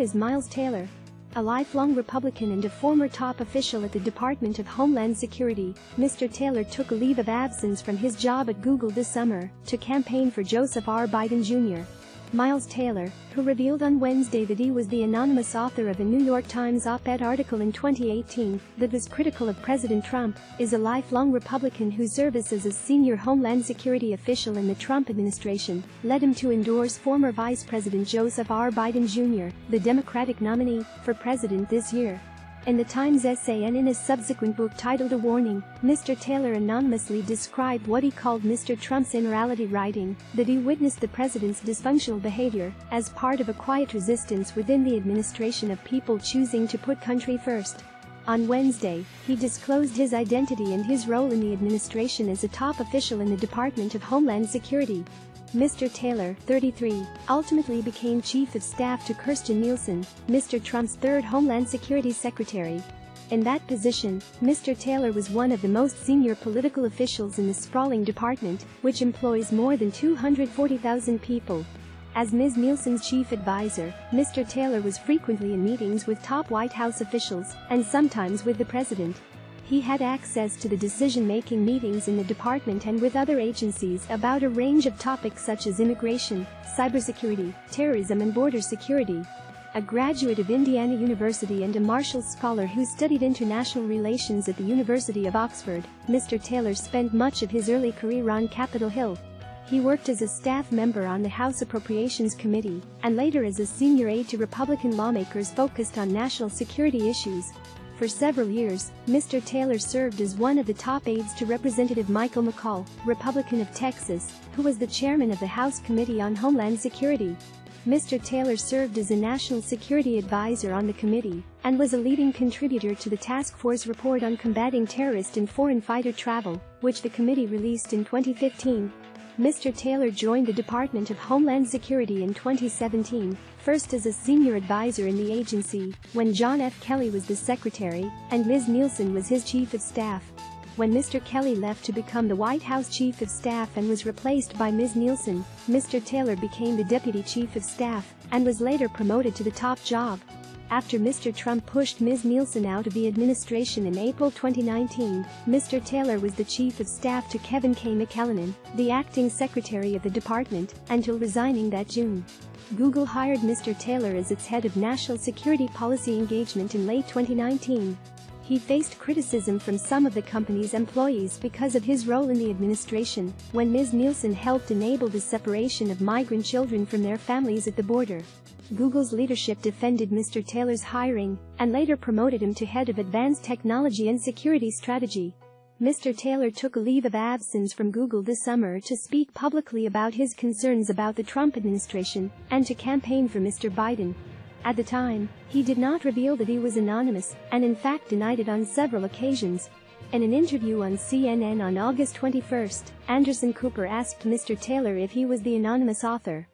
is Miles Taylor, a lifelong Republican and a former top official at the Department of Homeland Security. Mr. Taylor took a leave of absence from his job at Google this summer to campaign for Joseph R. Biden Jr. Miles Taylor, who revealed on Wednesday that he was the anonymous author of a New York Times op-ed article in 2018 that was critical of President Trump, is a lifelong Republican whose services as senior Homeland Security official in the Trump administration led him to endorse former Vice President Joseph R. Biden Jr., the Democratic nominee, for president this year. In the Times essay and in his subsequent book titled A Warning, Mr. Taylor anonymously described what he called Mr. Trump's immorality, writing that he witnessed the president's dysfunctional behavior as part of a quiet resistance within the administration of people choosing to put country first. On Wednesday, he disclosed his identity and his role in the administration as a top official in the Department of Homeland Security. Mr. Taylor, 33, ultimately became chief of staff to Kirstjen Nielsen, Mr. Trump's third Homeland Security Secretary. In that position, Mr. Taylor was one of the most senior political officials in the sprawling department, which employs more than 240,000 people. As Ms. Nielsen's chief advisor, Mr. Taylor was frequently in meetings with top White House officials and sometimes with the president. He had access to the decision-making meetings in the department and with other agencies about a range of topics such as immigration, cybersecurity, terrorism and border security. A graduate of Indiana University and a Marshall Scholar who studied international relations at the University of Oxford, Mr. Taylor spent much of his early career on Capitol Hill. He worked as a staff member on the House Appropriations Committee and later as a senior aide to Republican lawmakers focused on national security issues. For several years, Mr. Taylor served as one of the top aides to Representative Michael McCaul, Republican of Texas, who was the chairman of the House Committee on Homeland Security. Mr. Taylor served as a national security advisor on the committee and was a leading contributor to the task force report on combating terrorist and foreign fighter travel, which the committee released in 2015. Mr. Taylor joined the Department of Homeland Security in 2017, first as a senior advisor in the agency, when John F. Kelly was the secretary, and Ms. Nielsen was his chief of staff. When Mr. Kelly left to become the White House chief of staff and was replaced by Ms. Nielsen, Mr. Taylor became the deputy chief of staff and was later promoted to the top job. After Mr. Trump pushed Ms. Nielsen out of the administration in April 2019, Mr. Taylor was the chief of staff to Kevin K. McAleenan, the acting secretary of the department, until resigning that June. Google hired Mr. Taylor as its head of national security policy engagement in late 2019. He faced criticism from some of the company's employees because of his role in the administration when Ms. Nielsen helped enable the separation of migrant children from their families at the border. Google's leadership defended Mr. Taylor's hiring and later promoted him to head of advanced technology and security strategy. Mr. Taylor took a leave of absence from Google this summer to speak publicly about his concerns about the Trump administration and to campaign for Mr. Biden. At the time, he did not reveal that he was anonymous and in fact denied it on several occasions. In an interview on CNN on August 21, Anderson Cooper asked Mr. Taylor if he was the anonymous author.